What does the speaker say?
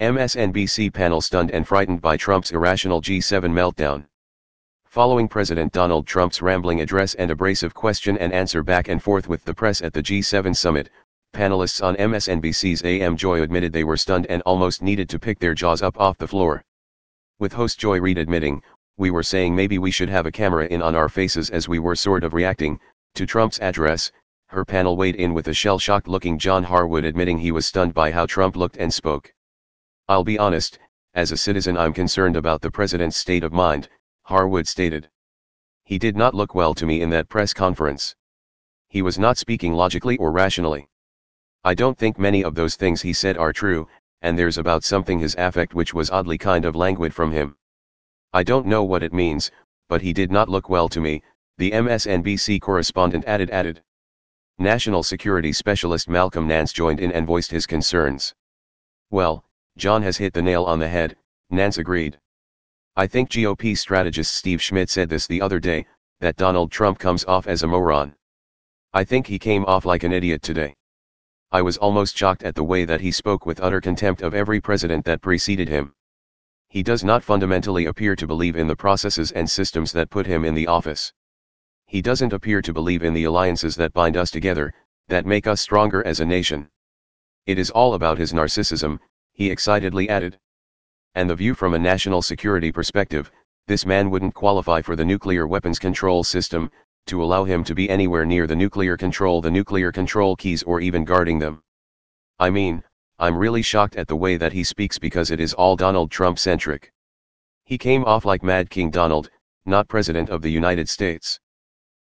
MSNBC panel stunned and frightened by Trump's irrational G7 meltdown. Following President Donald Trump's rambling address and abrasive question and answer back and forth with the press at the G7 summit, panelists on MSNBC's AM Joy admitted they were stunned and almost needed to pick their jaws up off the floor. With host Joy Reid admitting, "We were saying maybe we should have a camera in on our faces as we were sort of reacting to Trump's address," her panel weighed in with a shell-shocked looking John Harwood admitting he was stunned by how Trump looked and spoke. "I'll be honest, as a citizen I'm concerned about the president's state of mind," Harwood stated. "He did not look well to me in that press conference. He was not speaking logically or rationally. I don't think many of those things he said are true, and there's about something his affect which was oddly kind of languid from him. I don't know what it means, but he did not look well to me," the MSNBC correspondent added. National security specialist Malcolm Nance joined in and voiced his concerns. "Well, John has hit the nail on the head," Nance agreed. "I think GOP strategist Steve Schmidt said this the other day, that Donald Trump comes off as a moron. I think he came off like an idiot today. I was almost shocked at the way that he spoke with utter contempt of every president that preceded him. He does not fundamentally appear to believe in the processes and systems that put him in the office. He doesn't appear to believe in the alliances that bind us together, that make us stronger as a nation. It is all about his narcissism," he excitedly added. "And the view from a national security perspective, this man wouldn't qualify for the nuclear weapons control system, to allow him to be anywhere near the nuclear control keys or even guarding them. I mean, I'm really shocked at the way that he speaks because it is all Donald Trump-centric. He came off like Mad King Donald, not President of the United States."